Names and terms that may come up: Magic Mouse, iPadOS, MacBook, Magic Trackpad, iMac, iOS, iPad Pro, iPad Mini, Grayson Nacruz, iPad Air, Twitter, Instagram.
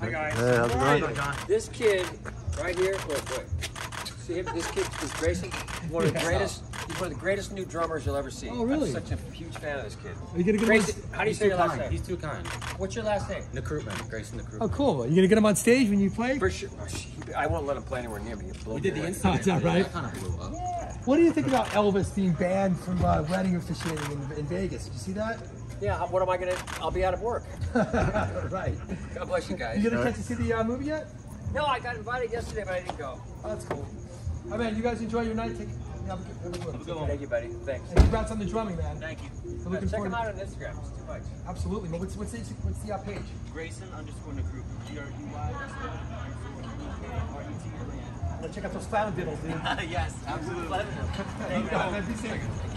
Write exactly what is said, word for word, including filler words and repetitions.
Hi guys. Hey, how's it going? This kid right here, look, look. See him? This kid is Grayson. One of the greatest, he's one of the greatest new drummers you'll ever see. Oh, really? I'm such a huge fan of this kid. Are you gonna get Grayson, him on, how do you say your last name? He's too kind. What's your last name? Nacruz, Grayson Nacruz. Oh, cool. Are you gonna get him on stage when you play? For sure. I won't let him play anywhere near me. We did the inside. Is that right? Kind of blew up. Yeah. What do you think about Elvis being banned from uh, wedding officiating in, in Vegas? Did you see that? Yeah, what am I gonna? I'll be out of work. Right. God bless you guys. You gonna catch to see the uh, movie yet? No, I got invited yesterday, but I didn't go. Oh, that's cool. I mean, you guys enjoy your night. Take, have a good, have a good one. Thank you, buddy. Thanks. And congrats on the drumming, man. Thank you. So yeah, check him out on Instagram. It's too much. Absolutely. Well, what's what's the what's the uh, page? Grayson underscore Nacruz. G R E Y R E T. Check out those flannel diddles, dude. Yes, absolutely. Thank you.